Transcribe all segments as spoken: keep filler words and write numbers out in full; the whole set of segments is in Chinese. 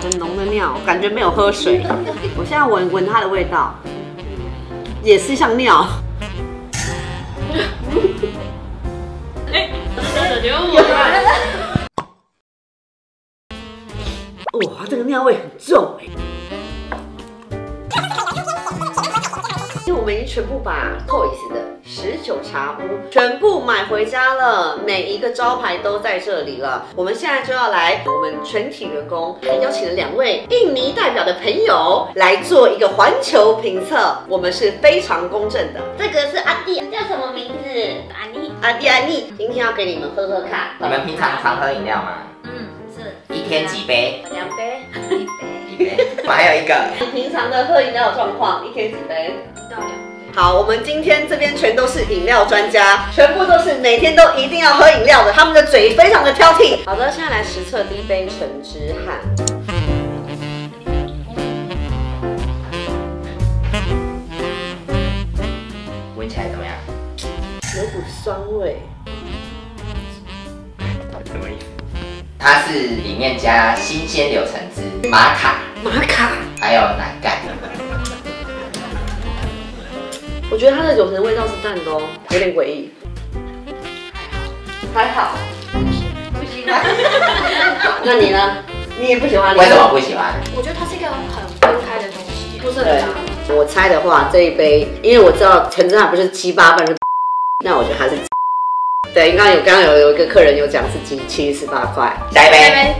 很浓的尿，感觉没有喝水。我现在闻闻它的味道，也是像尿。哎，有我！哇，这个尿味很重哎。因为我们已经全部把 Toyz 的十九茶屋全部买回家了，每一个招牌都在这里了。我们现在就要来，我们全体员工还邀请了两位印尼代表的朋友来做一个环球评测，我们是非常公正的。这个是阿弟，叫什么名字？阿妮，阿弟阿妮，今天要给你们喝喝看。你们平常常喝饮料吗？嗯，是。一天几杯？两杯，一杯，一杯。我还有一个，你平常的喝饮料的状况，一天几杯？ 好，我们今天这边全都是饮料专家，全部都是每天都一定要喝饮料的，他们的嘴非常的挑剔。好的，现在来实测第一杯橙汁汉。闻起来怎么样？有股酸味。到底什么意思？它是里面加新鲜柳橙汁、玛卡、玛卡，还有奶盖。 我觉得它的柳橙味道是淡的哦，有点诡异。还好，不喜欢。那你呢？你也不喜欢？为什么不喜欢？我觉得它是一个很分开的东西，不是很搭。我猜的话，这一杯，因为我知道橙汁它不是七八分，是，那我觉得它是。对，刚刚有刚刚有有一个客人有讲是七七十八块。下一杯。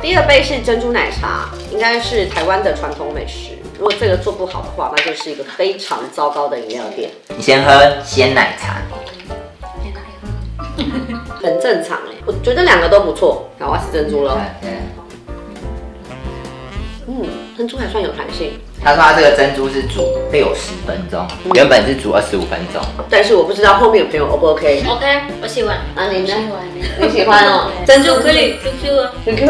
第二杯是珍珠奶茶，应该是台湾的传统美食。 如果这个做不好的话，那就是一个非常糟糕的饮料店。你先喝鲜奶茶，很正常哎，我觉得两个都不错。好，我要吃珍珠了。嗯，珍珠还算有弹性。他说他这个珍珠是煮六十分钟，嗯、原本是煮二十五分钟，但是我不知道后面有朋友 O 不 OK？OK，、okay, 我喜欢。啊，你呢？你喜欢哦，珍珠可以 Q Q 啊 ，Q Q。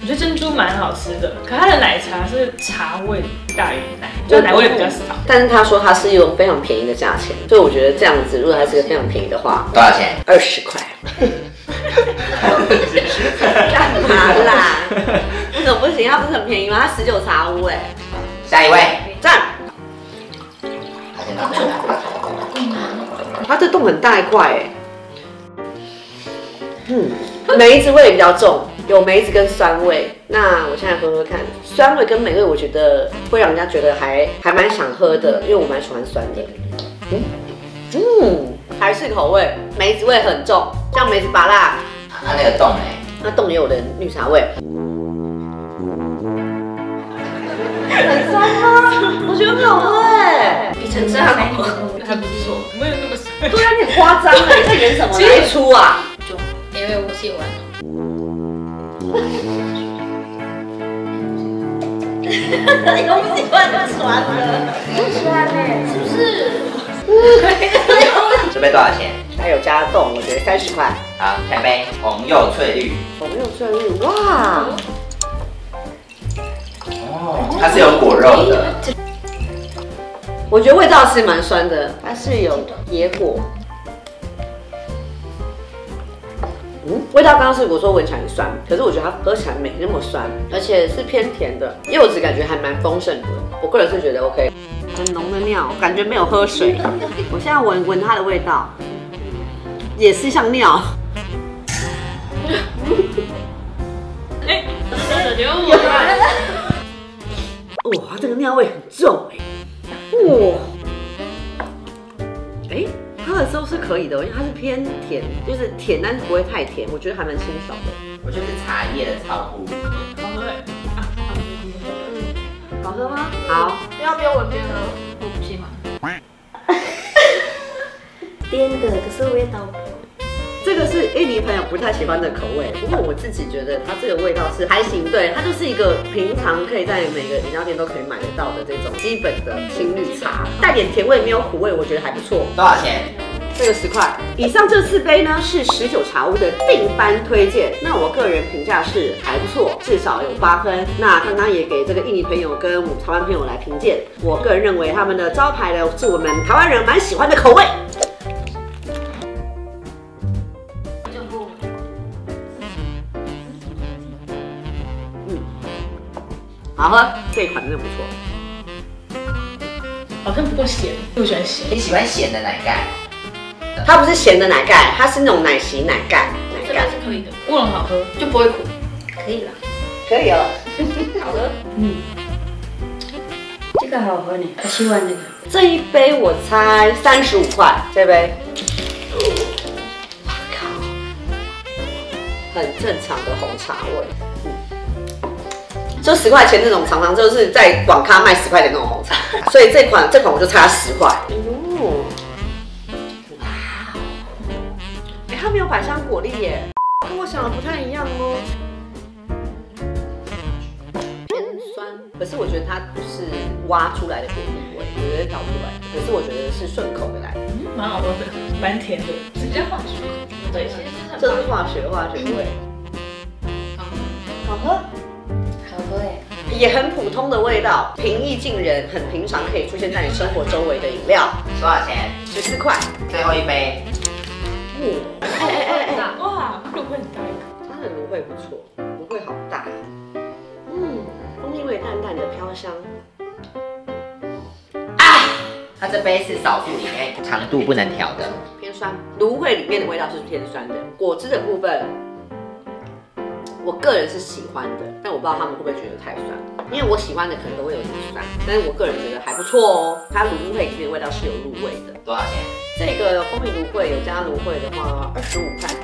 我觉得珍珠蛮好吃的，可它的奶茶是茶味大于奶，就奶味比较少。但是他说他是用非常便宜的价钱，所以我觉得这样子，如果它是个非常便宜的话，多少钱？二十块。干嘛啦？ 不行，它不是很便宜吗？它十九茶屋哎。下一位，赞。它这洞很大一块哎。嗯，梅子味比较重，有梅子跟酸味。那我现在喝喝看，酸味跟梅味，我觉得会让人家觉得还还蛮想喝的，因为我蛮喜欢酸的。嗯嗯，台式口味，梅子味很重，像梅子芭乐。它那个洞哎，那洞也有的绿茶味。 很酸吗？我觉得很好喝哎，比橙汁还好喝，还不错，没有那么酸。对啊，你很夸张哎，这演什么演出啊？就因为我喜欢。你都不喜欢那么酸的，酸哎，是不是？这杯多少钱？它有加冻，我觉得三十块。好，下杯红柚翠绿。红柚翠绿，哇！ 它是有果肉的，我觉得味道是蛮酸的，它是有野果。嗯，味道刚刚是我说闻起来很酸，可是我觉得它喝起来没那么酸，而且是偏甜的，柚子感觉还蛮丰盛的，我个人是觉得 OK。很浓的尿，感觉没有喝水。我现在闻闻它的味道，也是像尿。哎，有我。 哇，这个尿味很重哎！哇，哎，它的粥是可以的，因为它是偏甜，就是甜，但是不会太甜，我觉得还蛮清爽的。我觉得是茶叶的草菇，好喝哎！嗯，好喝吗？好，要不要闻边喝？我不喜欢。颠的，可是味道。 这个是印尼朋友不太喜欢的口味，不过我自己觉得它这个味道是还行，对，它就是一个平常可以在每个饮料店都可以买得到的这种基本的青绿茶，带点甜味没有苦味，我觉得还不错。多少钱？这个十块。以上这四杯呢是十九茶屋的定番推荐，那我个人评价是还不错，至少有八分。那刚刚也给这个印尼朋友跟我们台湾朋友来评鉴，我个人认为他们的招牌呢是我们台湾人蛮喜欢的口味。好喝，这款真的不错。好像不够咸，我喜欢咸。你喜欢咸的奶盖？它不是咸的奶盖，它是那种奶昔奶盖。奶盖是可以的，乌龙好喝，就不会苦。可以了，可以哦，好喝。嗯，这个好喝呢，我喜欢这个。这一杯我猜三十五块，这杯。 很正常的红茶味，嗯，就十块钱那种，常常就是在网咖卖十块钱那种红茶，所以这款这款我就差十块。哦，哇，哎，它没有百香果粒耶，跟我想的不太一样哦。偏酸，可是我觉得它不是挖出来的果粒味，我觉得调出来，可是我觉得是顺口的来的，嗯，蛮好喝的，蛮甜的，直接放水。 对，这是化学化学味，好喝，好喝哎，也很普通的味道，平易近人，很平常可以出现在你生活周围的饮料。多少钱？十四块，最后一杯。哇，哎哎哎哎，哇，芦荟很大一个，它的芦荟不错，芦荟好大，嗯，蜂蜜味淡淡的飘香。 它这杯是少数里面长度不能调的，偏酸。芦荟里面的味道是偏酸的，果汁的部分，我个人是喜欢的，但我不知道他们会不会觉得太酸，因为我喜欢的可能都会有点酸，但是我个人觉得还不错哦。它芦荟里面的味道是有入味的，多少钱？这个蜂蜜芦荟有加芦荟的话，二十五块。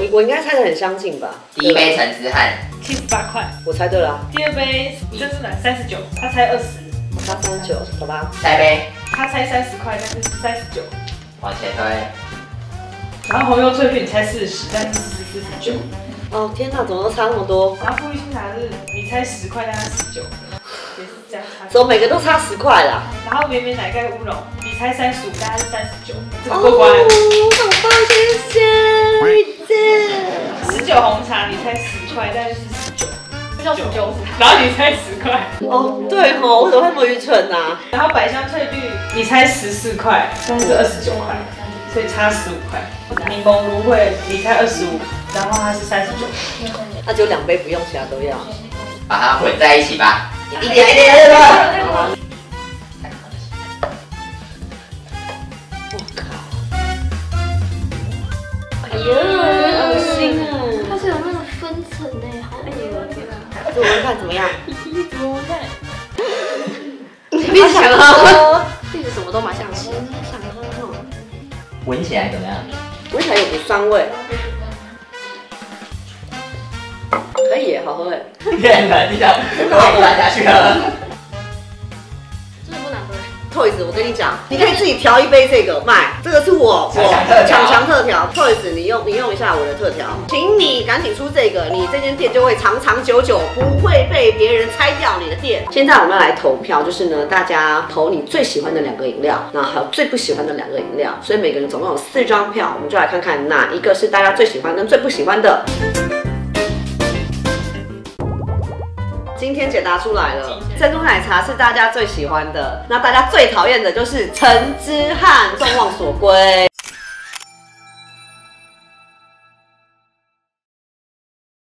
我我应该猜得很相近吧？第一杯陈之汉。 七十八块，我猜对了、啊。第二杯你这是哪？三十九，他猜二十，我猜三十九，好吧。下一杯，他猜三十块，但是三十九，往前推。然后红油脆片你猜四十，但是是四十九。哦天哪，怎么都差那么多？然后富裕清茶是你猜十块，但是十九，也是这样差。怎么每个都差十块啦？然后绵绵奶盖乌龙，你猜三十五，但是三十九，这个过关。哦，好棒，谢谢。 十九红茶，你猜十块，但是十九，叫十九，然后你猜十块。哦，对哦，我怎么会那么愚蠢啊？然后百香翠绿，你猜十四块，但是二十九块，所以差十五块。柠檬芦荟，你猜二十五，然后它是三十九，那就两杯不用，其他都要。把它混在一起吧，一点一点的。 我们看怎么样？我们看，你想喝？这个什么都蛮想吃，想喝那种。闻起来怎么样？闻起来有股酸味。可以耶，好喝哎。骗人，你想我拿下去了？真的不难喝。Toyz， 我跟你讲，你可以自己调一杯这个卖，这个是我我强强特调。Toyz， 你用你用一下我的特调，请你赶紧出这个，你这间店就会长长久久。 被别人拆掉你的店。现在我们要来投票，就是呢，大家投你最喜欢的两个饮料，然后还有最不喜欢的两个饮料。所以每个人总共有四张票，我们就来看看哪一个是大家最喜欢跟最不喜欢的。今天解答出来了，珍珠奶茶是大家最喜欢的，那大家最讨厌的就是陈之汉，众望所归。